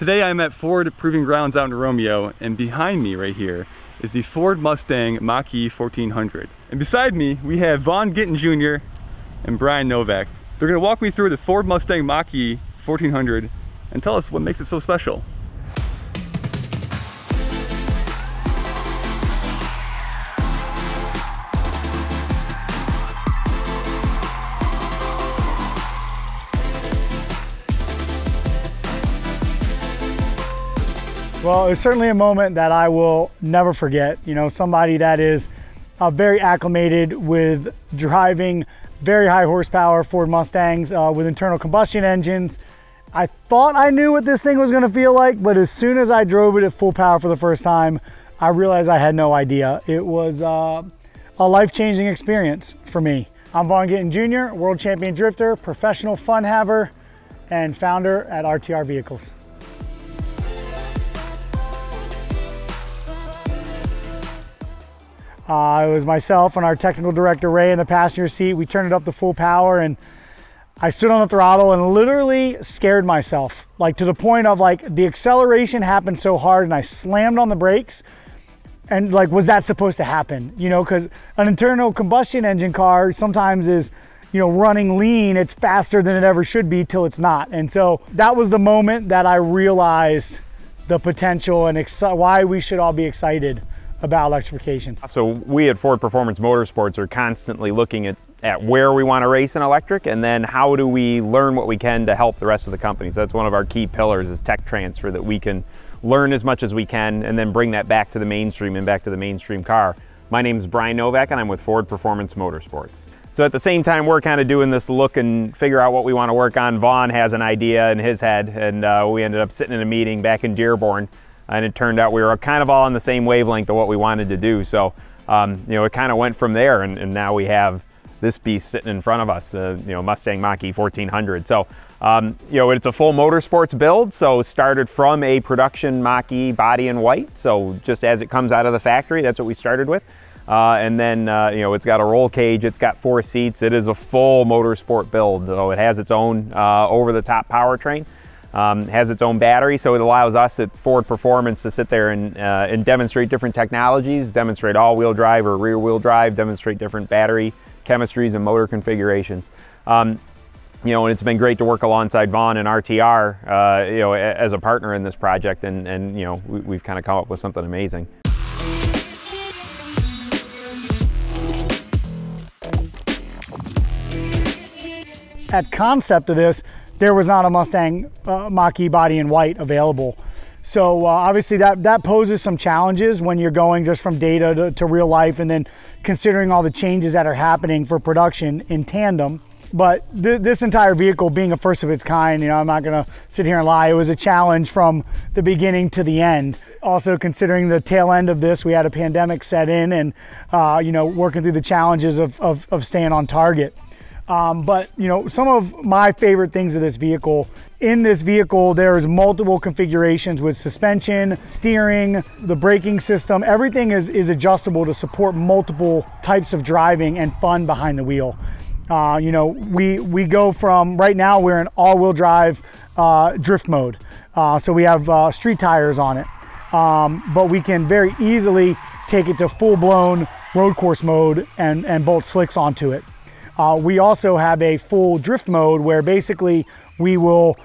Today I'm at Ford Proving Grounds out in Romeo, and behind me right here is the Ford Mustang Mach-E 1400. And beside me, we have Vaughn Gittin Jr. and Brian Novak. They're gonna walk me through this Ford Mustang Mach-E 1400 and tell us what makes it so special. Well, it was certainly a moment that I will never forget. You know, somebody that is very acclimated with driving very high horsepower Ford Mustangs with internal combustion engines. I thought I knew what this thing was going to feel like, but as soon as I drove it at full power for the first time, I realized I had no idea. It was a life-changing experience for me. I'm Vaughn Gittin Jr., world champion drifter, professional fun haver, and founder at RTR Vehicles. It was myself and our technical director, Ray, in the passenger seat. We turned it up to full power and I stood on the throttle and literally scared myself. Like, to the point of like, the acceleration happened so hard and I slammed on the brakes. And like, was that supposed to happen? You know, cause an internal combustion engine car sometimes is, you know, running lean. It's faster than it ever should be till it's not. And so that was the moment that I realized the potential and why we should all be excited about electrification. So we at Ford Performance Motorsports are constantly looking at where we want to race in electric, and then how do we learn what we can to help the rest of the companies. That's one of our key pillars, is tech transfer, that we can learn as much as we can and then bring that back to the mainstream and back to the mainstream car. My name's Brian Novak and I'm with Ford Performance Motorsports. So at the same time we're kind of doing this look and figure out what we want to work on, Vaughn has an idea in his head, and we ended up sitting in a meeting back in Dearborn. And it turned out we were kind of all on the same wavelength of what we wanted to do. So, you know, it kind of went from there, and now we have this beast sitting in front of us, you know, Mustang Mach-E 1400. So, you know, it's a full motorsports build. So started from a production Mach-E body in white. So just as it comes out of the factory, that's what we started with. And then, you know, it's got a roll cage, it's got 4 seats. It is a full motorsport build. So it has its own over-the-top powertrain. Has its own battery, so it allows us at Ford Performance to sit there and demonstrate different technologies, demonstrate all-wheel drive or rear-wheel drive, demonstrate different battery chemistries and motor configurations. You know, and it's been great to work alongside Vaughn and RTR, you know, as a partner in this project, and you know, we've kind of come up with something amazing. At concept of this, there was not a Mustang Mach-E body in white available. So obviously that poses some challenges when you're going just from data to real life, and then considering all the changes that are happening for production in tandem. But this entire vehicle being a first of its kind, you know, I'm not gonna sit here and lie, it was a challenge from the beginning to the end. Also considering the tail end of this, we had a pandemic set in, and you know, working through the challenges of staying on target. But you know, some of my favorite things of this vehicle, in this vehicle, there's multiple configurations with suspension, steering, the braking system, everything is adjustable to support multiple types of driving and fun behind the wheel. You know, we go from, right now we're in all-wheel drive drift mode. So we have street tires on it, but we can very easily take it to full-blown road course mode and bolt slicks onto it. We also have a full drift mode where basically we will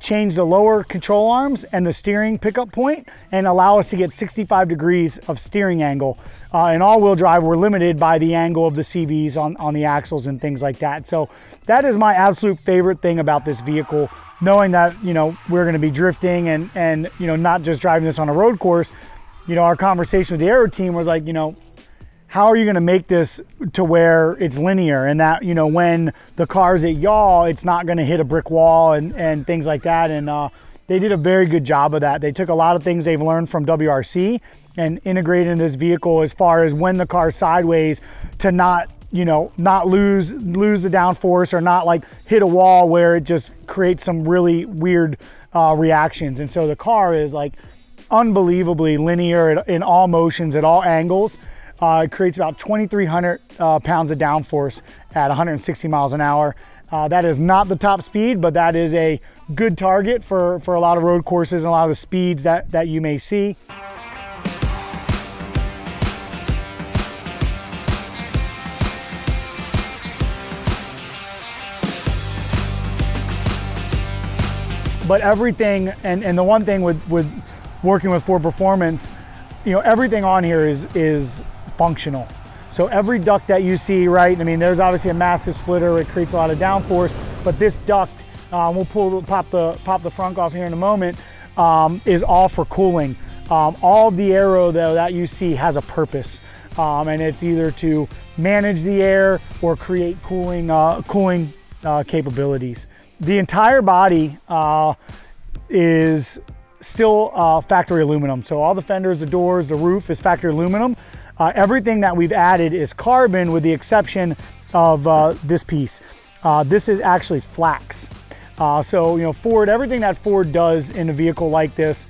change the lower control arms and the steering pickup point and allow us to get 65 degrees of steering angle. In all-wheel drive, we're limited by the angle of the CVs on the axles and things like that. So that is my absolute favorite thing about this vehicle, knowing that, you know, we're going to be drifting and you know, not just driving this on a road course. You know, our conversation with the aero team was like, you know, how are you gonna make this to where it's linear and that, you know, when the car's at yaw, it's not gonna hit a brick wall and things like that. And they did a very good job of that. They took a lot of things they've learned from WRC and integrated in this vehicle as far as when the car's sideways to not, you know, not lose the downforce or not like hit a wall where it just creates some really weird reactions. And so the car is like unbelievably linear in all motions, at all angles. It creates about 2,300 pounds of downforce at 160 miles an hour. That is not the top speed, but that is a good target for a lot of road courses and a lot of the speeds that you may see. But everything, and the one thing with working with Ford Performance, you know, everything on here is functional. So every duct that you see, right? I mean, there's obviously a massive splitter. It creates a lot of downforce. But this duct, we'll pop the frunk off here in a moment, is all for cooling. All of the aero though that you see has a purpose, and it's either to manage the air or create cooling capabilities. The entire body is still factory aluminum. So all the fenders, the doors, the roof is factory aluminum. Everything that we've added is carbon with the exception of this piece. This is actually flax. So, you know, Ford, everything that Ford does in a vehicle like this,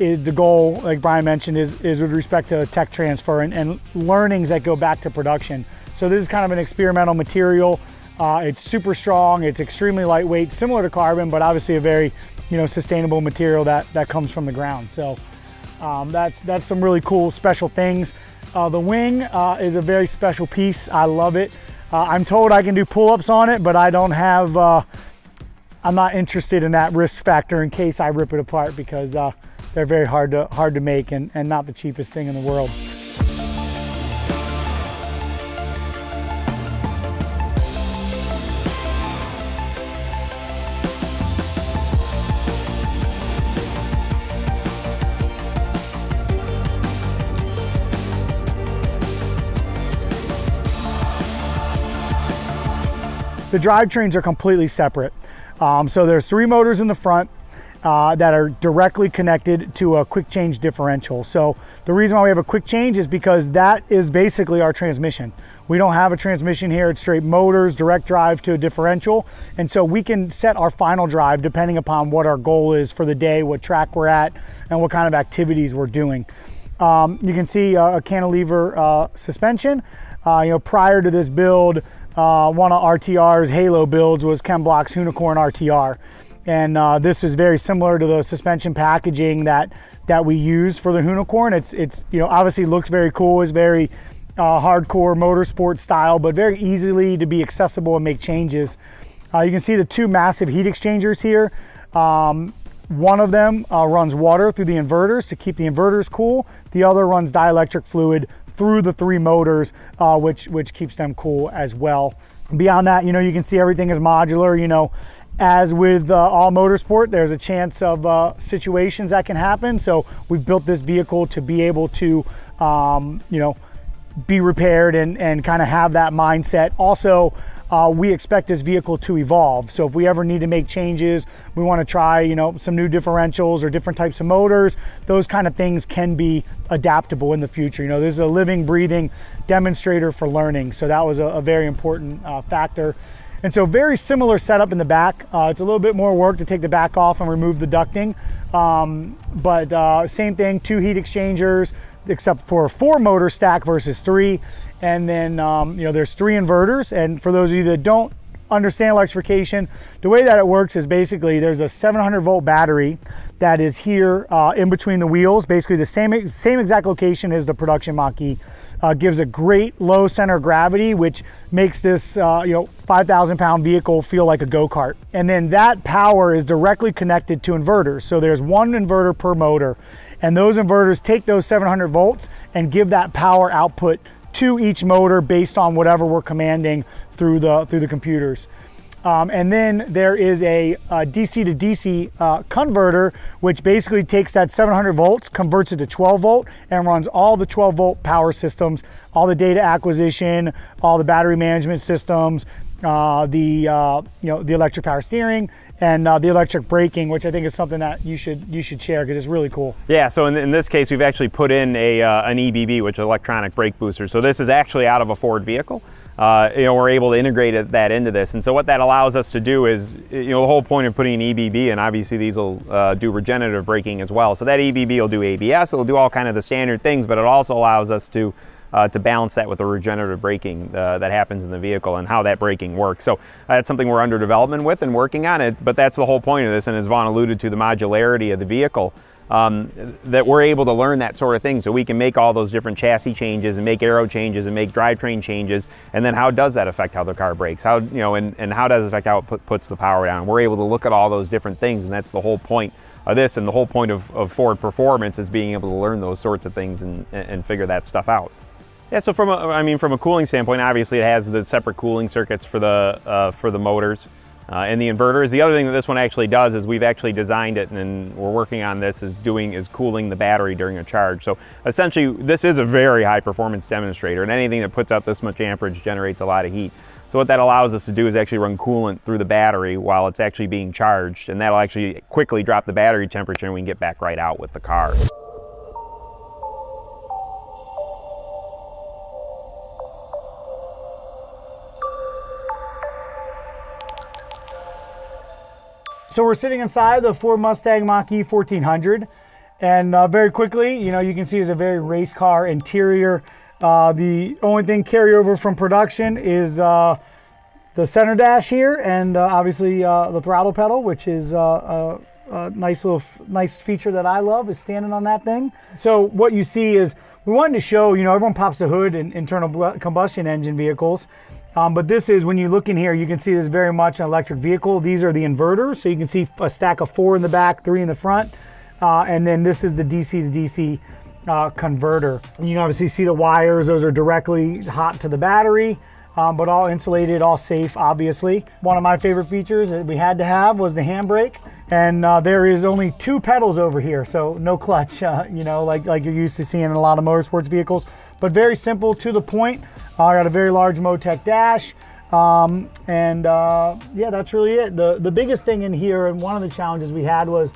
is the goal, like Brian mentioned, is with respect to tech transfer and learnings that go back to production. So this is kind of an experimental material. It's super strong, it's extremely lightweight, similar to carbon, but obviously a very, you know, sustainable material that comes from the ground. So that's some really cool, special things. The wing is a very special piece. I love it. I'm told I can do pull-ups on it, but I don't have, I'm not interested in that risk factor in case I rip it apart, because they're very hard to make and not the cheapest thing in the world. The drivetrains are completely separate. So there's three motors in the front that are directly connected to a quick change differential. So the reason why we have a quick change is because that is basically our transmission. We don't have a transmission here. It's straight motors, direct drive to a differential. And so we can set our final drive depending upon what our goal is for the day, what track we're at, and what kind of activities we're doing. You can see a cantilever suspension. You know, prior to this build, one of RTR's halo builds was Ken Block's Hoonicorn RTR. And this is very similar to the suspension packaging that we use for the Hoonicorn. It's you know, obviously looks very cool. It's very hardcore motorsport style, but very easily to be accessible and make changes. You can see the two massive heat exchangers here. One of them runs water through the inverters to keep the inverters cool. The other runs dielectric fluid through the three motors, which keeps them cool as well. Beyond that, you know, you can see everything is modular. You know, as with all motorsport, there's a chance of situations that can happen. So we've built this vehicle to be able to, you know, be repaired and kind of have that mindset. Also, we expect this vehicle to evolve. So if we ever need to make changes, we want to try, you know, some new differentials or different types of motors, those kind of things can be adaptable in the future. You know, this is a living, breathing demonstrator for learning. So that was a very important factor. And so very similar setup in the back. It's a little bit more work to take the back off and remove the ducting. But same thing, two heat exchangers, except for a four motor stack versus three. And then, you know, there's three inverters. And for those of you that don't understand electrification, the way that it works is basically there's a 700 volt battery that is here in between the wheels, basically the same exact location as the production Mach-E. Gives a great low center of gravity, which makes this, you know, 5,000 pound vehicle feel like a go-kart. And then that power is directly connected to inverters. So there's one inverter per motor, and those inverters take those 700 volts and give that power output to each motor based on whatever we're commanding through the computers. And then there is a DC to DC converter, which basically takes that 700 volts, converts it to 12 volt, and runs all the 12 volt power systems, all the data acquisition, all the battery management systems, you know, the electric power steering, and the electric braking, which I think is something that you should share because it's really cool. Yeah, so in this case, we've actually put in an EBB, which is electronic brake booster. So this is actually out of a Ford vehicle. You know, we're able to integrate that into this. And so what that allows us to do is, you know, the whole point of putting an EBB, and obviously these will do regenerative braking as well. So that EBB will do ABS, it'll do all kind of the standard things, but it also allows us to to balance that with the regenerative braking that happens in the vehicle and how that braking works. So that's something we're under development with and working on it, but that's the whole point of this. And as Vaughn alluded to, the modularity of the vehicle, that we're able to learn that sort of thing, so we can make all those different chassis changes and make aero changes and make drivetrain changes, and then how does that affect how the car brakes, how, you know, and how does it affect how it puts the power down. We're able to look at all those different things, and that's the whole point of this, and the whole point of Ford Performance is being able to learn those sorts of things and figure that stuff out. Yeah, so from a, I mean, from a cooling standpoint, obviously it has the separate cooling circuits for the motors. And the inverters. The other thing that this one actually does is we've actually designed it, and we're working on this, is cooling the battery during a charge. So essentially, this is a very high performance demonstrator, and anything that puts out this much amperage generates a lot of heat. So what that allows us to do is actually run coolant through the battery while it's actually being charged, and that'll actually quickly drop the battery temperature, and we can get back right out with the car. So we're sitting inside the Ford Mustang Mach-E 1400, and very quickly, you know, you can see it's a very race car interior. The only thing carryover from production is the center dash here, and obviously the throttle pedal, which is a nice feature that I love, is standing on that thing. So what you see is, we wanted to show, you know, everyone pops the hood in internal combustion engine vehicles. But this is, when you look in here, you can see this is very much an electric vehicle. These are the inverters, so you can see a stack of 4 in the back, 3 in the front, and then this is the DC to DC converter. And you can obviously see the wires, those are directly hot to the battery, but all insulated, all safe, obviously. One of my favorite features that we had to have was the handbrake, and there is only 2 pedals over here, so no clutch, you know, like you're used to seeing in a lot of motorsports vehicles, but very simple, to the point. I got a very large MoTeC dash, yeah, that's really it. The biggest thing in here, and one of the challenges we had was,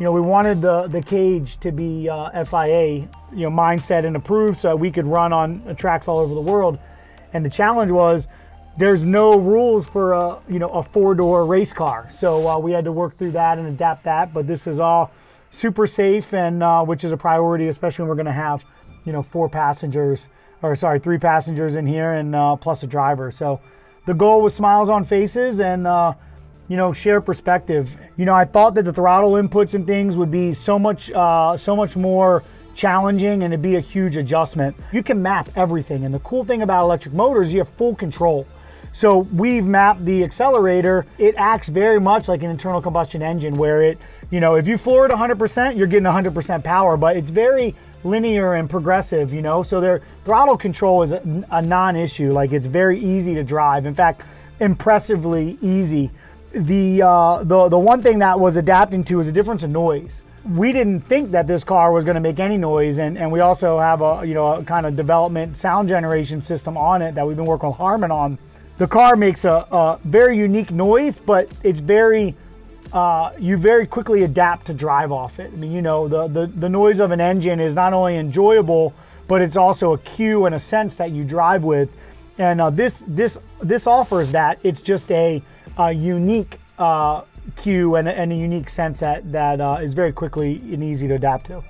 you know, we wanted the cage to be FIA, you know, mindset and approved, so we could run on tracks all over the world. And the challenge was, there's no rules for a, you know, a 4-door race car, so we had to work through that and adapt that. But this is all super safe, and which is a priority, especially when we're going to have, you know, 3 passengers in here, and plus a driver. So the goal was smiles on faces and, you know, share perspective. You know, I thought that the throttle inputs and things would be so much more challenging, and it'd be a huge adjustment. You can map everything. And the cool thing about electric motors, you have full control. So we've mapped the accelerator. It acts very much like an internal combustion engine, where it, you know, if you floor it 100%, you're getting 100% power, but it's very linear and progressive, you know? So their throttle control is a non-issue. Like, it's very easy to drive. In fact, impressively easy. The one thing that was adapting to is a difference in noise. We didn't think that this car was going to make any noise, and we also have a, you know, a kind of development sound generation system on it that we've been working with Harman on. The car makes a very unique noise, but it's very, you very quickly adapt to drive off it. I mean, you know, the noise of an engine is not only enjoyable, but it's also a cue and a sense that you drive with. And this offers that. It's just a unique cue and a unique sense that is very quickly and easy to adapt to.